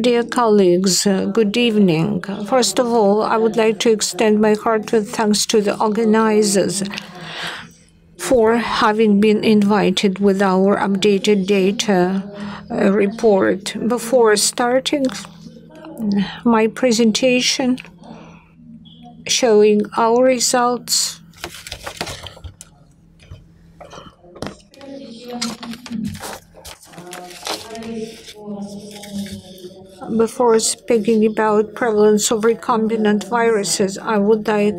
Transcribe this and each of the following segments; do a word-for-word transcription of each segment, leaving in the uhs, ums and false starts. Dear colleagues, uh, good evening. First of all, I would like to extend my heartfelt thanks to the organizers for having been invited with our updated data uh, report. Before starting my presentation showing our results, before speaking about prevalence of recombinant viruses, I would like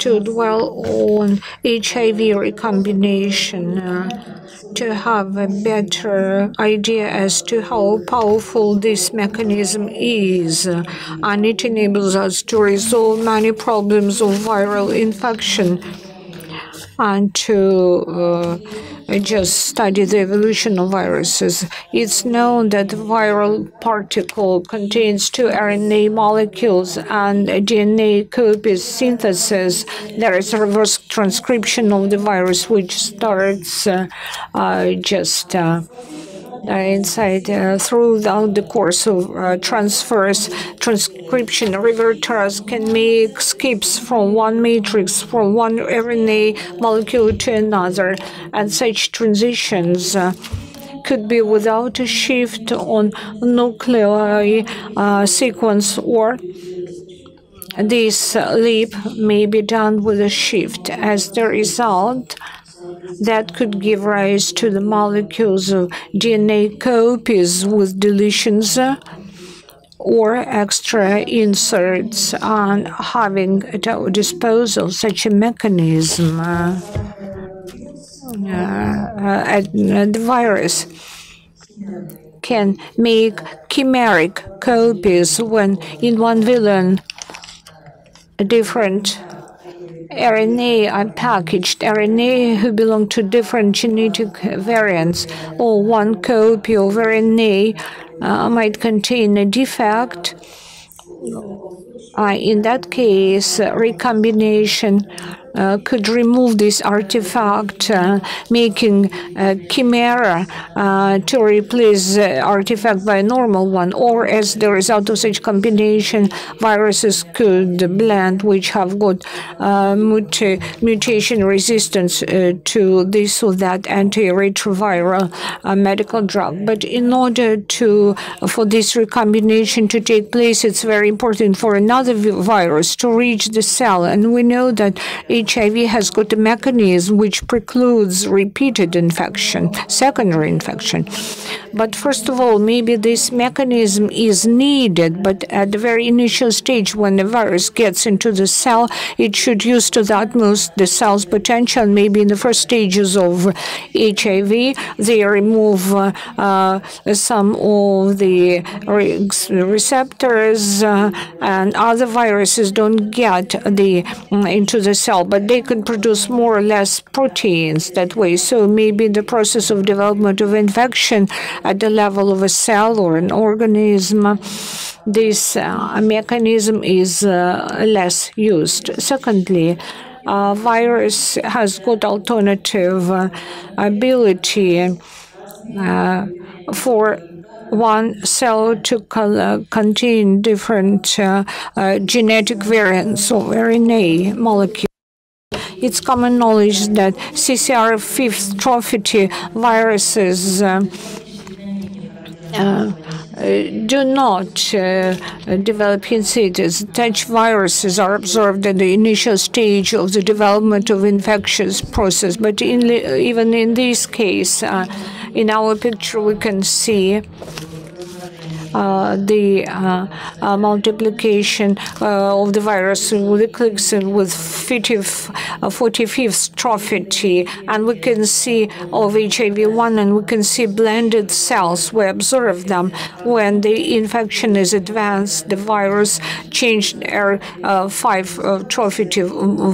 to dwell on H I V recombination uh, to have a better idea as to how powerful this mechanism is, uh, and it enables us to resolve many problems of viral infection and to uh, just study the evolution of viruses. It's known that the viral particle contains two R N A molecules and D N A copies synthesis. There is a reverse transcription of the virus, which starts uh, uh, just uh, inside uh, throughout the course of uh, transfers. Transcription reverters can make skips from one matrix, from one R N A molecule to another, and such transitions uh, could be without a shift on nuclei uh, sequence, or this leap may be done with a shift. As the result, that could give rise to the molecules of D N A copies with deletions or extra inserts, and having at our disposal such a mechanism uh, uh, uh, the virus can make chimeric copies when in one villain a different R N A are packaged, R N A who belong to different genetic variants, or one copy of R N A uh, might contain a defect. Uh, in that case, uh, recombination uh, could remove this artifact, uh, making a chimera uh, to replace the artifact by a normal one, or as the result of such combination, viruses could blend, which have got uh, muta mutation resistance uh, to this or that antiretroviral uh, medical drug. But in order to for this recombination to take place, it's very important for another the virus to reach the cell, and we know that H I V has got a mechanism which precludes repeated infection, secondary infection. But first of all, maybe this mechanism is needed, but at the very initial stage when the virus gets into the cell, it should use to the utmost the cell's potential. Maybe in the first stages of H I V, they remove uh, uh, some of the re receptors uh, and other viruses don't get the into the cell, but they can produce more or less proteins that way. So maybe the process of development of infection at the level of a cell or an organism, this uh, mechanism is uh, less used. Secondly, uh, virus has got alternative uh, ability uh, for one cell to contain different uh, uh, genetic variants of R N A molecules. It's common knowledge that C C R five viruses uh, uh, do not uh, develop syncytids. Such viruses are observed at the initial stage of the development of infectious process. But in, even in this case, uh, in our picture, we can see uh, the uh, uh, multiplication uh, of the virus with the clixin with forty-fifth trophy, and we can see of H I V one, and we can see blended cells. We observe them when the infection is advanced. The virus changed R five uh, trophy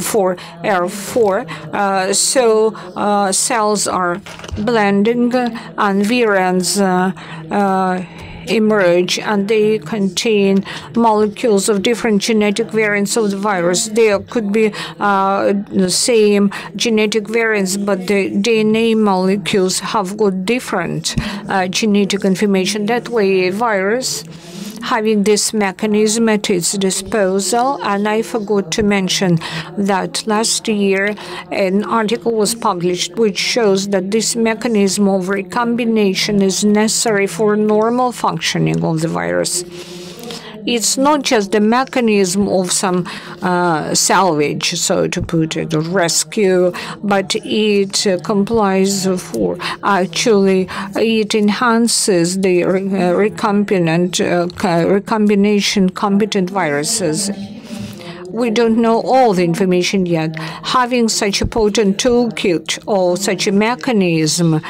for R four, uh, so uh, cells are blending, and variants. Uh, uh, emerge, and they contain molecules of different genetic variants of the virus. There could be uh, the same genetic variants, but the D N A molecules have got different uh, genetic information. That way, a virus having this mechanism at its disposal. And I forgot to mention that last year an article was published which shows that this mechanism of recombination is necessary for normal functioning of the virus. It's not just the mechanism of some uh, salvage, so to put it, rescue, but it uh, complies for, actually, it enhances the re uh, recombinant, uh, recombination competent viruses. We don't know all the information yet. Having such a potent toolkit or such a mechanism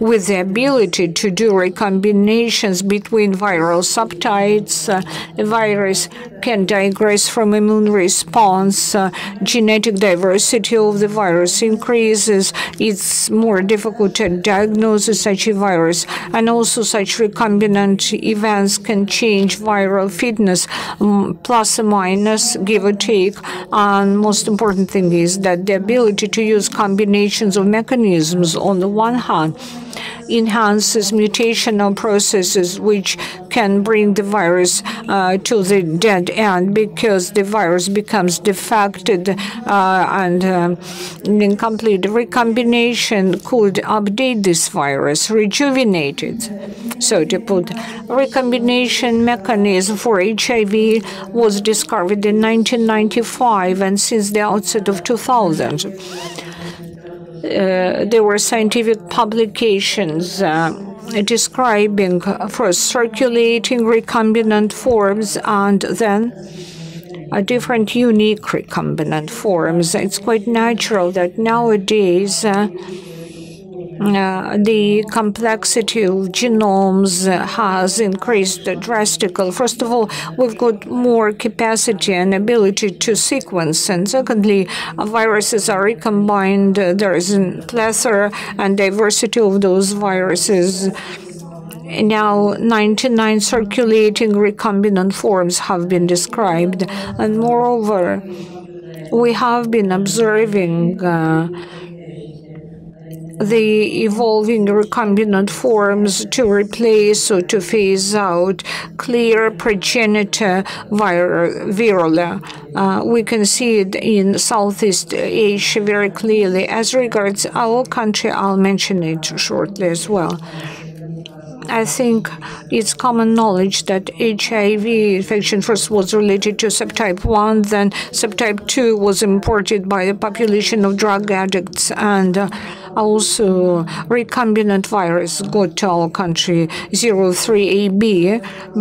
with the ability to do recombinations between viral subtypes, uh, a virus can digress from immune response, uh, genetic diversity of the virus increases, it's more difficult to diagnose such a virus, and also such recombinant events can change viral fitness, um, plus or minus, give or take, and most important thing is that the ability to use combinations of mechanisms on the one hand enhances mutational processes which can bring the virus uh, to the dead end, because the virus becomes defected uh, and um, incomplete. Recombination could update this virus, rejuvenate it. So to put, recombination mechanism for H I V was discovered in nineteen ninety-five, and since the outset of two thousand. Uh, there were scientific publications uh, describing first circulating recombinant forms and then uh, different unique recombinant forms. It's quite natural that nowadays uh, Uh, the complexity of genomes uh, has increased drastically. First of all, we've got more capacity and ability to sequence, and secondly, uh, viruses are recombined. Uh, there is a plethora and diversity of those viruses. Now, ninety-nine circulating recombinant forms have been described, and moreover, we have been observing uh, the evolving recombinant forms to replace or to phase out clear progenitor vir virula. Uh, we can see it in Southeast Asia very clearly. As regards our country, I'll mention it shortly as well. I think it's common knowledge that H I V infection first was related to subtype one, then subtype two was imported by the population of drug addicts, and uh, also recombinant virus got to our country, zero three A B,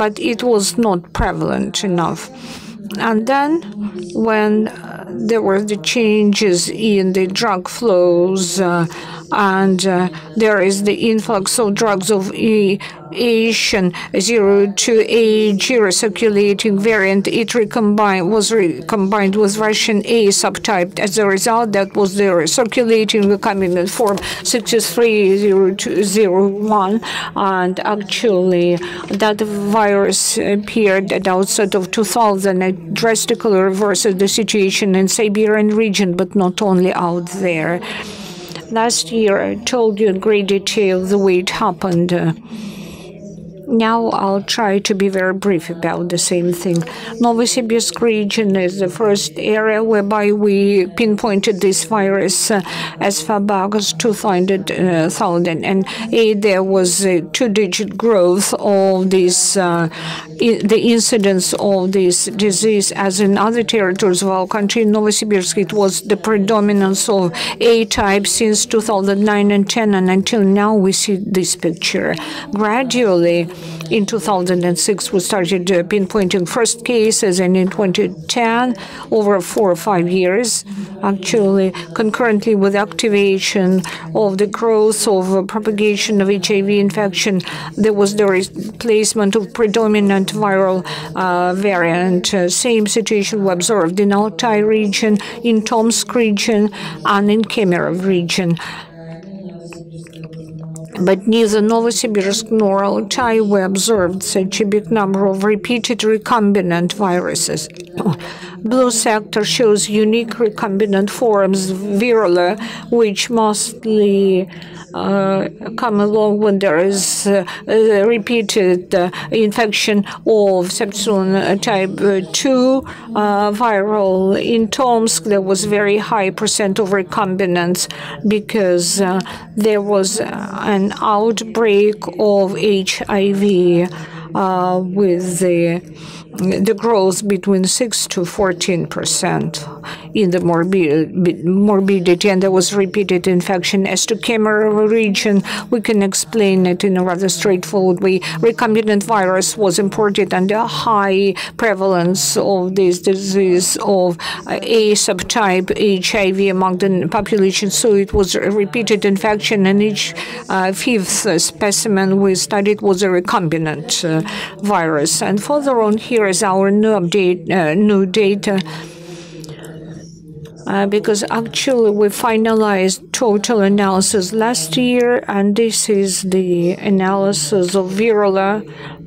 but it was not prevalent enough. And then when there were the changes in the drug flows, uh, and uh, there is the influx of drugs of e Asian zero two A G circulating variant, it recombined, was recombined with Russian A subtype. As a result, that was the circulating recombinant form six three zero two zero one, and actually that virus appeared at the outset of two thousand. It drastically reverses the situation in Siberian region, but not only out there. Last year, I told you in great detail the way it happened. Uh, now I'll try to be very brief about the same thing. Novosibirsk region is the first area whereby we pinpointed this virus uh, as far back as two thousand. And uh, there was a two-digit growth of this, uh, the incidence of this disease. As in other territories of our country, in Novosibirsk, it was the predominance of A-type since two thousand nine and ten, and until now we see this picture. Gradually, in two thousand six, we started uh, pinpointing first cases, and in twenty ten, over four or five years, actually, concurrently with activation of the growth of uh, propagation of H I V infection, there was the replacement of predominant viral uh, variant. Uh, same situation we observed in Altai region, in Tomsk region, and in Kemerovo region. but neither Novosibirsk nor Altai were observed such a big number of repeated recombinant viruses. Blue sector shows unique recombinant forms, virula, which mostly uh, come along when there is uh, uh, repeated uh, infection of septicemia type two uh, viral. In Tomsk, there was very high percent of recombinants because uh, there was an outbreak of H I V uh, with the the growth between six to fourteen percent in the morbi morbidity, and there was repeated infection. As to Kemerovo region, we can explain it in a rather straightforward way. Recombinant virus was imported under high prevalence of this disease of A subtype H I V among the population, so it was a repeated infection, and each uh, fifth uh, specimen we studied was a recombinant uh, virus. And further on, here is our new update, uh, new data, uh, because actually we finalized total analysis last year, and this is the analysis of virula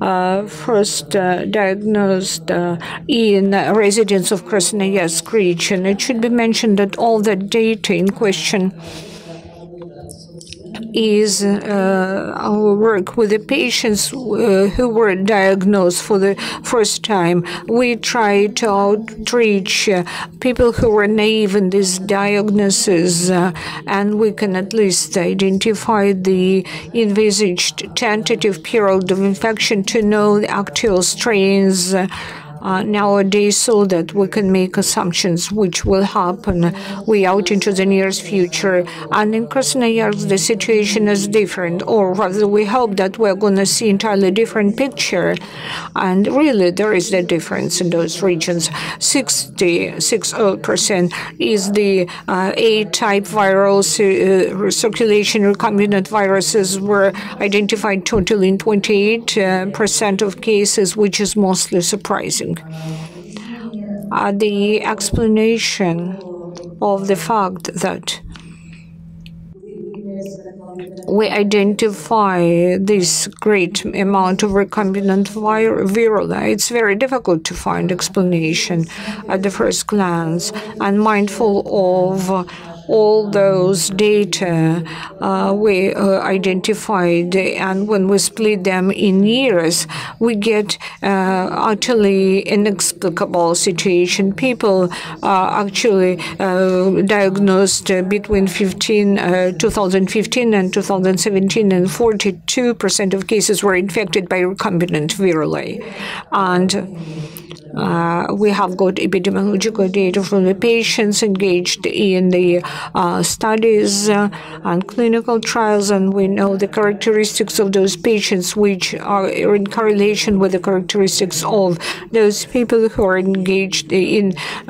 uh, first uh, diagnosed uh, in residents of Krasnoyarsk region. It should be mentioned that all the data in question is uh, our work with the patients uh, who were diagnosed for the first time. We tried to outreach uh, people who were naive in this diagnosis, uh, and we can at least identify the envisaged tentative period of infection to know the actual strains uh, Uh, nowadays, so that we can make assumptions which will happen way out into the nearest future. And in Krasnoyarsk, the situation is different, or rather we hope that we're going to see entirely different picture. And really, there is the difference in those regions. sixty percent is the uh, A-type viral uh, circulation. Recombinant viruses were identified totally in twenty-eight percent uh, of cases, which is mostly surprising. Uh, the explanation of the fact that we identify this great amount of recombinant vir virula, it's very difficult to find explanation at the first glance, and mindful of uh, all those data uh, we uh, identified, and when we split them in years, we get uh, utterly inexplicable situation. People uh, actually uh, diagnosed uh, between fifteen, uh, twenty fifteen and two thousand seventeen, and forty-two percent of cases were infected by recombinant virulae. And Uh, we have got epidemiological data from the patients engaged in the uh, studies uh, and clinical trials, and we know the characteristics of those patients, which are in correlation with the characteristics of those people who are engaged in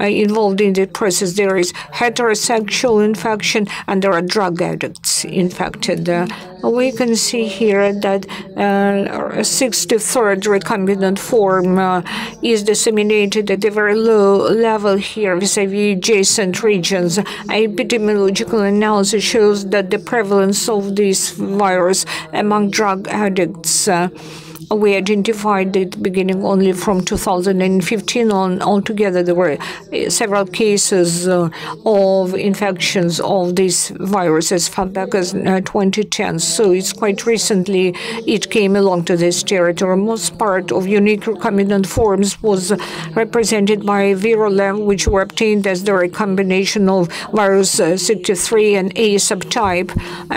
uh, involved in the process. There is heterosexual infection, and there are drug addicts infected. Uh, we can see here that uh, sixty-third recombinant form uh, is the disseminated at a very low level here vis-a-vis adjacent regions. Epidemiological analysis shows that the prevalence of this virus among drug addicts uh, we identified it beginning only from two thousand fifteen on. Altogether, there were several cases uh, of infections of this virus as far back as uh, twenty ten. So it's quite recently it came along to this territory. Most part of unique recombinant forms was represented by virula, which were obtained as the recombination of virus uh, sixty-three and A subtype,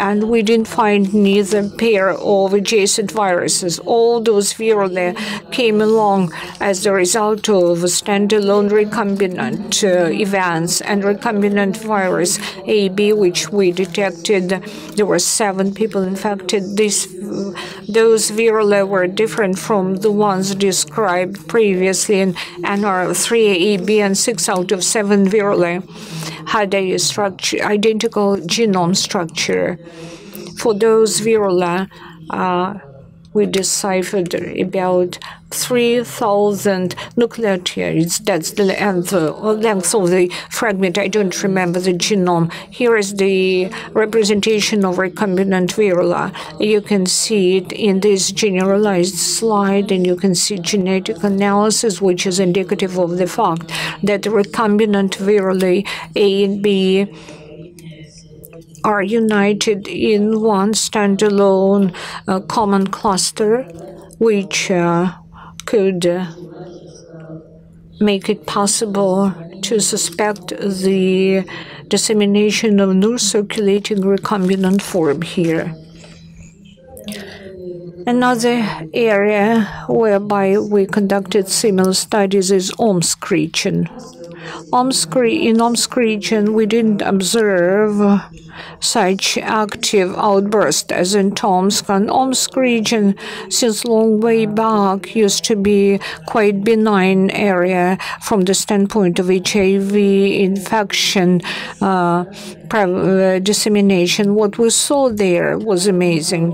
and we didn't find neither pair of adjacent viruses. All those virulae came along as the result of standalone recombinant uh, events, and recombinant virus A B, which we detected, there were seven people infected. This, those virulae were different from the ones described previously in N R three A B, and six out of seven virulae had a structure, identical genome structure. For those virulae, uh, we deciphered about three thousand nucleotides. That's the length, length of the fragment. I don't remember the genome. Here is the representation of recombinant virula. You can see it in this generalized slide, and you can see genetic analysis, which is indicative of the fact that recombinant virulae A and B are united in one standalone uh, common cluster, which uh, could uh, make it possible to suspect the dissemination of new circulating recombinant form here. Another area whereby we conducted similar studies is Omsk region. Omsk, in Omsk region, we didn't observe such active outburst as in Tomsk. And Omsk region, since long way back, used to be quite benign area from the standpoint of H I V infection uh, dissemination. What we saw there was amazing.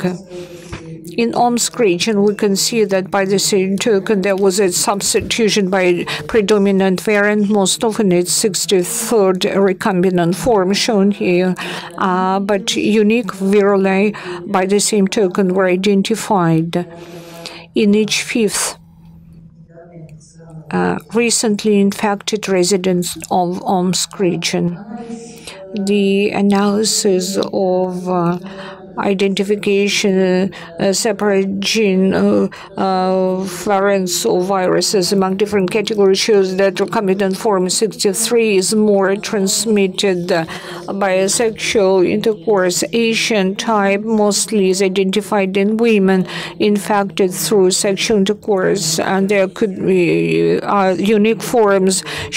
In Omsk region, we can see that by the same token, there was a substitution by a predominant variant, most often it's sixty-third recombinant form shown here, uh, but unique virulae by the same token were identified in each fifth uh, recently infected residents of Omsk region. The analysis of uh, identification, uh, separate gene uh, uh, variants or viruses among different categories shows that recombinant form sixty-three is more transmitted by sexual intercourse. Asian type mostly is identified in women infected through sexual intercourse, and there could be uh, unique forms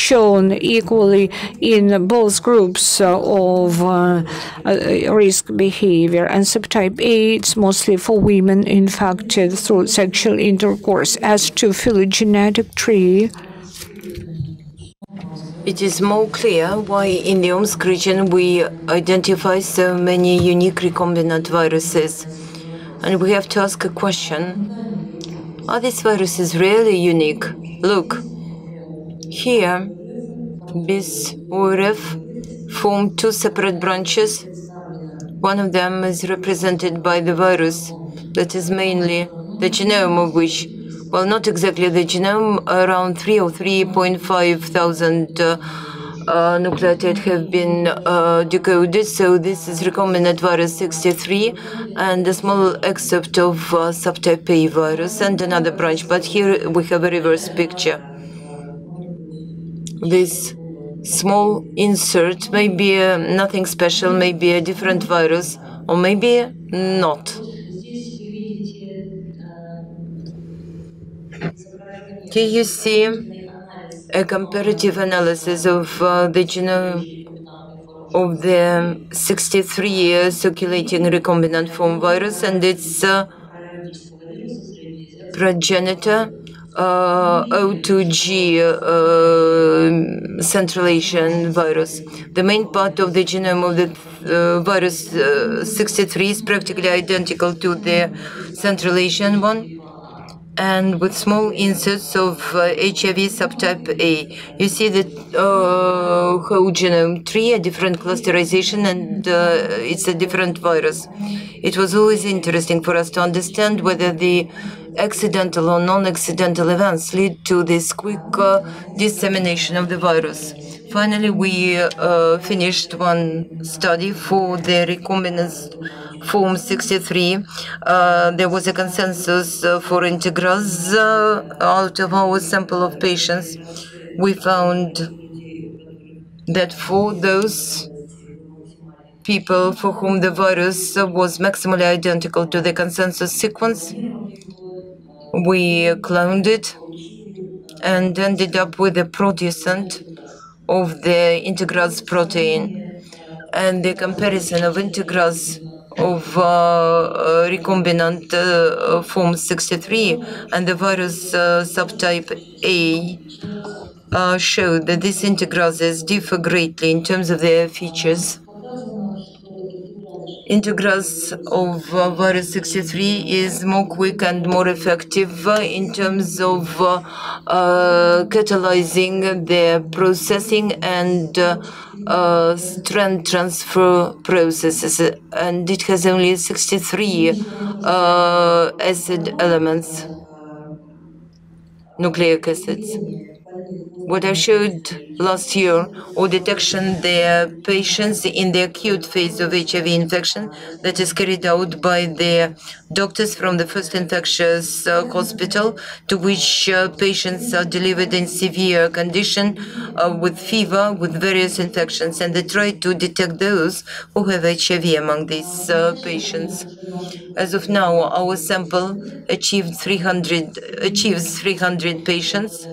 shown equally in both groups uh, of uh, uh, risk behavior. And subtype A, it's mostly for women infected through sexual intercourse. As to phylogenetic tree, it is more clear why in the Omsk region we identify so many unique recombinant viruses. And we have to ask a question. Are these viruses really unique? Look, here, B I S or R F form two separate branches. One of them is represented by the virus, that is mainly the genome of which, well, not exactly the genome, around three or three point five thousand uh, uh, nucleotides have been uh, decoded. So this is recombinant virus sixty-three and a small excerpt of uh, subtype A virus and another branch. But here we have a reverse picture. This small insert, maybe uh, nothing special, maybe a different virus, or maybe not. Here you see a comparative analysis of uh, the genome of the sixty-three uh, circulating recombinant form virus and its uh, progenitor, Uh, O two G uh, Central Asian virus. The main part of the genome of the uh, virus uh, sixty-three is practically identical to the Central Asian one, and with small inserts of uh, H I V subtype A. You see the uh, whole genome tree, a different clusterization, and uh, it's a different virus. It was always interesting for us to understand whether the accidental or non-accidental events lead to this quick uh, dissemination of the virus. Finally, we uh, finished one study for the recombinant form sixty-three. Uh, there was a consensus uh, for integrase uh, out of our sample of patients. We found that for those people for whom the virus was maximally identical to the consensus sequence, we cloned it and ended up with a producent of the integrase protein. And the comparison of integrase of uh, recombinant uh, form sixty-three and the virus uh, subtype A uh, showed that these integrases differ greatly in terms of their features. integrals of uh, virus sixty-three is more quick and more effective uh, in terms of uh, uh, catalyzing their processing and uh, uh, strand transfer processes, and it has only sixty-three uh, acid elements, nucleic acids. What I showed last year, or detection their patients in the acute phase of H I V infection that is carried out by their doctors from the first infectious uh, hospital, to which uh, patients are delivered in severe condition uh, with fever, with various infections, and they try to detect those who have H I V among these uh, patients. As of now, our sample achieved three hundred, achieves three hundred patients.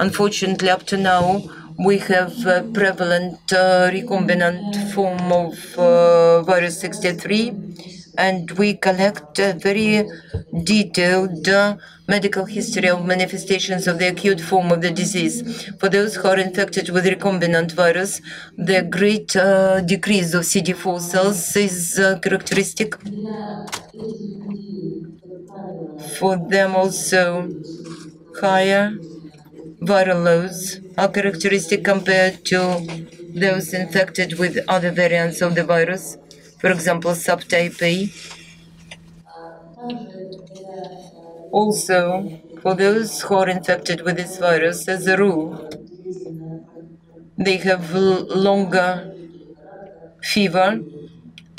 Unfortunately, up to now, we have a prevalent uh, recombinant form of uh, virus sixty-three, and we collect a very detailed uh, medical history of manifestations of the acute form of the disease. For those who are infected with recombinant virus, the great uh, decrease of C D four cells is uh, characteristic. For them also, higher viral loads are characteristic compared to those infected with other variants of the virus, for example, subtype A. Also, for those who are infected with this virus, as a rule, they have longer fever,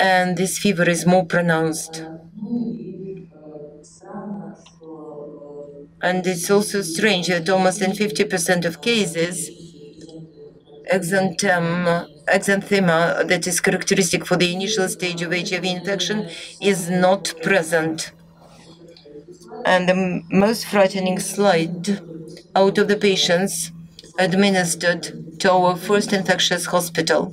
and this fever is more pronounced. And it's also strange that almost in fifty percent of cases, exanthema, exanthema that is characteristic for the initial stage of H I V infection is not present. And the most frightening slide, out of the patients administered to our first infectious hospital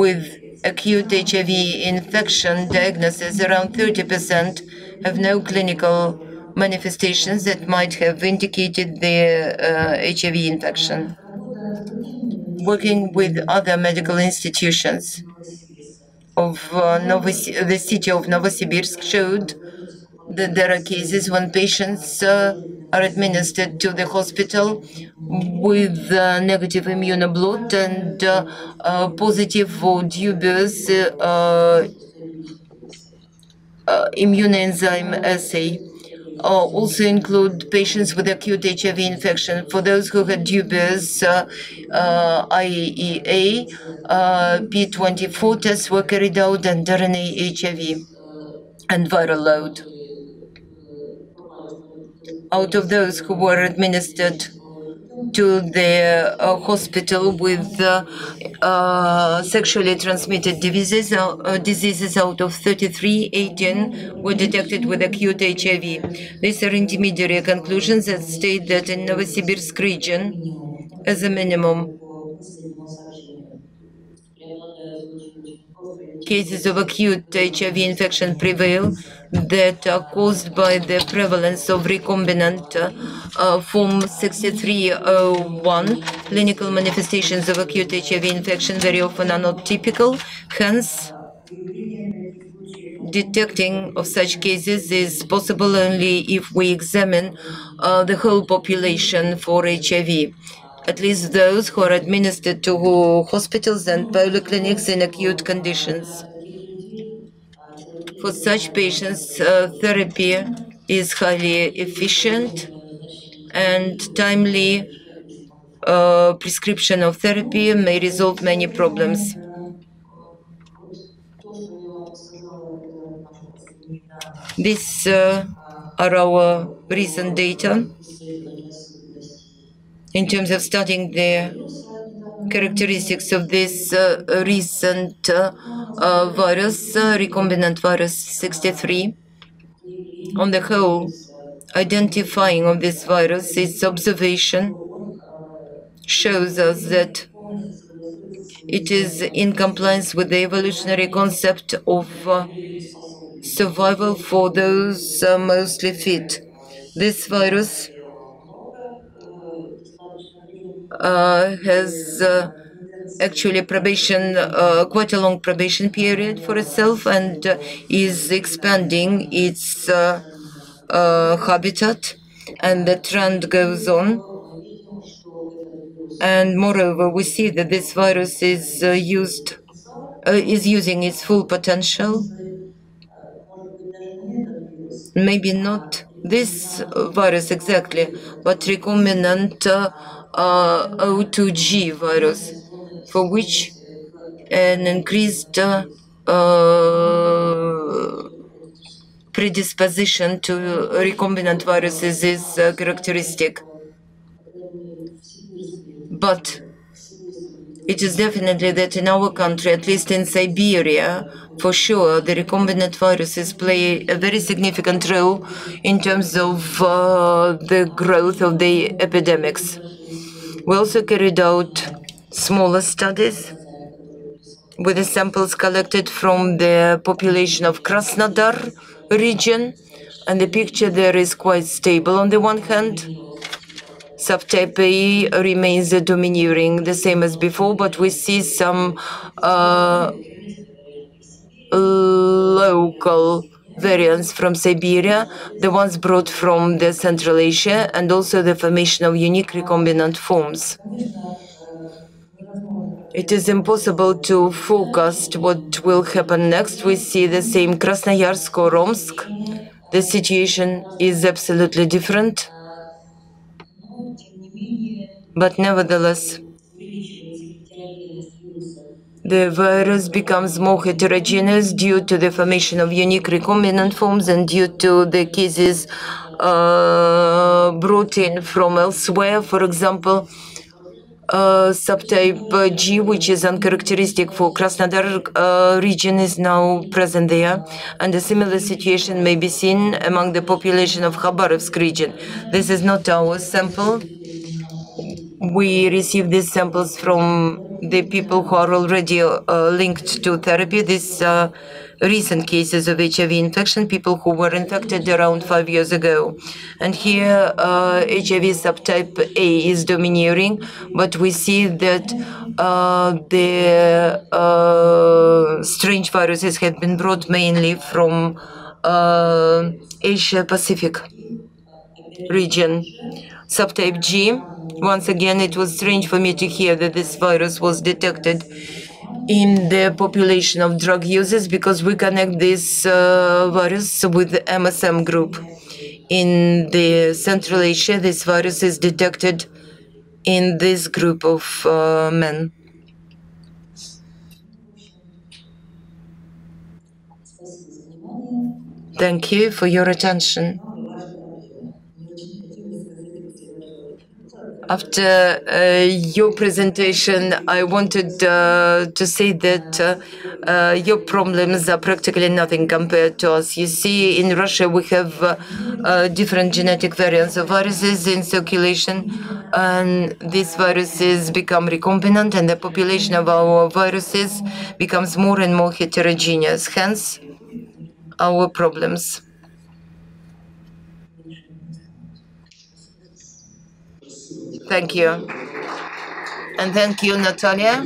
with acute H I V infection diagnosis, around thirty percent have no clinical manifestations that might have indicated their uh, H I V infection. Working with other medical institutions of uh, Novosibirsk, the city of Novosibirsk showed that there are cases when patients uh, are administered to the hospital with uh, negative immunoblood and uh, uh, positive or dubious uh, uh, immune enzyme assay. Uh, also include patients with acute H I V infection. For those who had dubious uh, uh, I E A, uh, P twenty-four tests were carried out, and R N A H I V and viral load. Out of those who were administered to the uh, hospital with uh, uh, sexually transmitted diseases, uh, diseases out of thirty-three, eighteen were detected with acute H I V. These are intermediary conclusions that state that in Novosibirsk region, as a minimum, cases of acute H I V infection prevail that are caused by the prevalence of recombinant uh, uh, form sixty-three oh one. Clinical manifestations of acute H I V infection very often are not typical, hence detecting of such cases is possible only if we examine uh, the whole population for H I V. At least those who are administered to hospitals and polyclinics in acute conditions. For such patients, uh, therapy is highly efficient, and timely uh, prescription of therapy may resolve many problems. These uh, are our recent data in terms of studying the characteristics of this uh, recent uh, uh, virus, uh, recombinant virus sixty-three. On the whole, identifying of this virus, its observation, shows us that it is in compliance with the evolutionary concept of uh, survival for those uh, mostly fit. This virus Uh, has uh, actually probation, uh, quite a long probation period for itself, and uh, is expanding its uh, uh, habitat, and the trend goes on. And moreover, we see that this virus is uh, used, uh, is using its full potential. Maybe not this virus exactly, but recombinant uh, uh, O two G virus, for which an increased uh, uh, predisposition to recombinant viruses is uh, characteristic. But it is definitely that in our country, at least in Siberia, for sure, the recombinant viruses play a very significant role in terms of uh, the growth of the epidemics. We also carried out smaller studies with the samples collected from the population of Krasnodar region, and the picture there is quite stable on the one hand. Subtype A remains domineering, the same as before, but we see some uh, local variants from Siberia, the ones brought from the Central Asia, and also the formation of unique recombinant forms. It is impossible to forecast what will happen next. We see the same Krasnoyarsk or Omsk. The situation is absolutely different. But nevertheless, the virus becomes more heterogeneous due to the formation of unique recombinant forms and due to the cases uh, brought in from elsewhere. For example, uh, subtype G, which is uncharacteristic for Krasnodar uh, region, is now present there, and a similar situation may be seen among the population of Khabarovsk region. This is not our sample. We receive these samples from the people who are already uh, linked to therapy. These uh, recent cases of H I V infection, people who were infected around five years ago. And here uh, H I V subtype A is domineering, but we see that uh, the uh, strange viruses have been brought mainly from uh, Asia-Pacific region. Subtype G. Once again, it was strange for me to hear that this virus was detected in the population of drug users, because we connect this uh, virus with the M S M group. In the Central Asia, this virus is detected in this group of uh, men. Thank you for your attention. After uh, your presentation, I wanted uh, to say that uh, uh, your problems are practically nothing compared to us. You see, in Russia, we have uh, uh, different genetic variants of viruses in circulation, and these viruses become recombinant, and the population of our viruses becomes more and more heterogeneous, hence our problems. Thank you. And thank you, Natalia.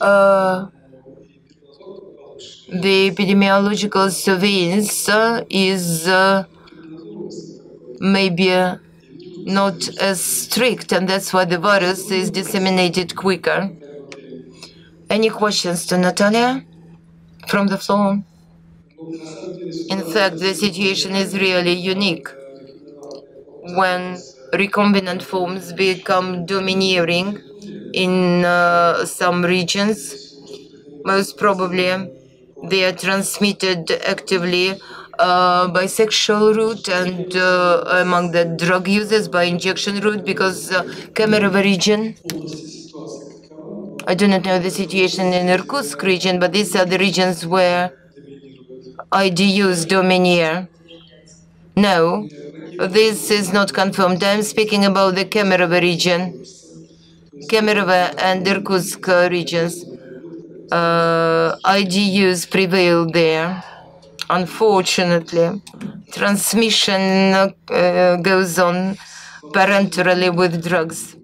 Uh, the epidemiological surveillance uh, is uh, maybe not as strict, and that's why the virus is disseminated quicker. Any questions to Natalia from the floor? In fact, the situation is really unique. When recombinant forms become domineering in uh, some regions, most probably they are transmitted actively uh, by sexual route and uh, among the drug users by injection route, because uh, Kemerovo region, I do not know the situation in Irkutsk region, but these are the regions where I D Us domineer. No, this is not confirmed. I'm speaking about the Kemerovo region, Kemerovo and Irkutsk regions. Uh, I D Us prevail there. Unfortunately, transmission uh, goes on parenterally with drugs.